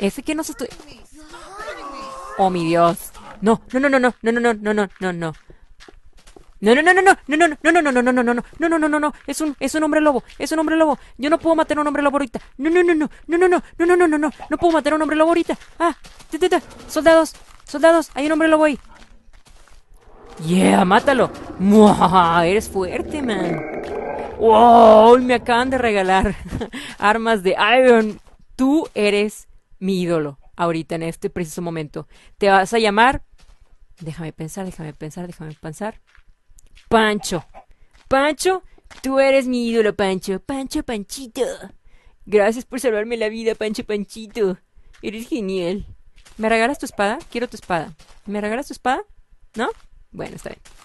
Ese que no se estoy... Oh, mi Dios. No, no, no, no, no, no, no, no, no, no, no. No, no, no, no, no, no, no, no, no, no, no, no, no, no, no, no, no, no, es un hombre lobo, es un hombre lobo. Yo no puedo matar a un hombre lobo ahorita. No, no, no, no, no, no, no, no, no, no, no, no, no puedo matar a un hombre lobo ahorita. Ah, soldados, soldados, hay un hombre lobo ahí. Yeah, mátalo. Muah, eres fuerte, man. Wow, me acaban de regalar armas de Iron. Tú eres mi ídolo ahorita en este preciso momento. Te vas a llamar. Déjame pensar, déjame pensar, déjame pensar. Pancho, Pancho, tú eres mi ídolo, Pancho, Pancho, Panchito. Gracias por salvarme la vida, Pancho, Panchito. Eres genial. ¿Me regalas tu espada? Quiero tu espada. ¿Me regalas tu espada? ¿No? Bueno, está bien.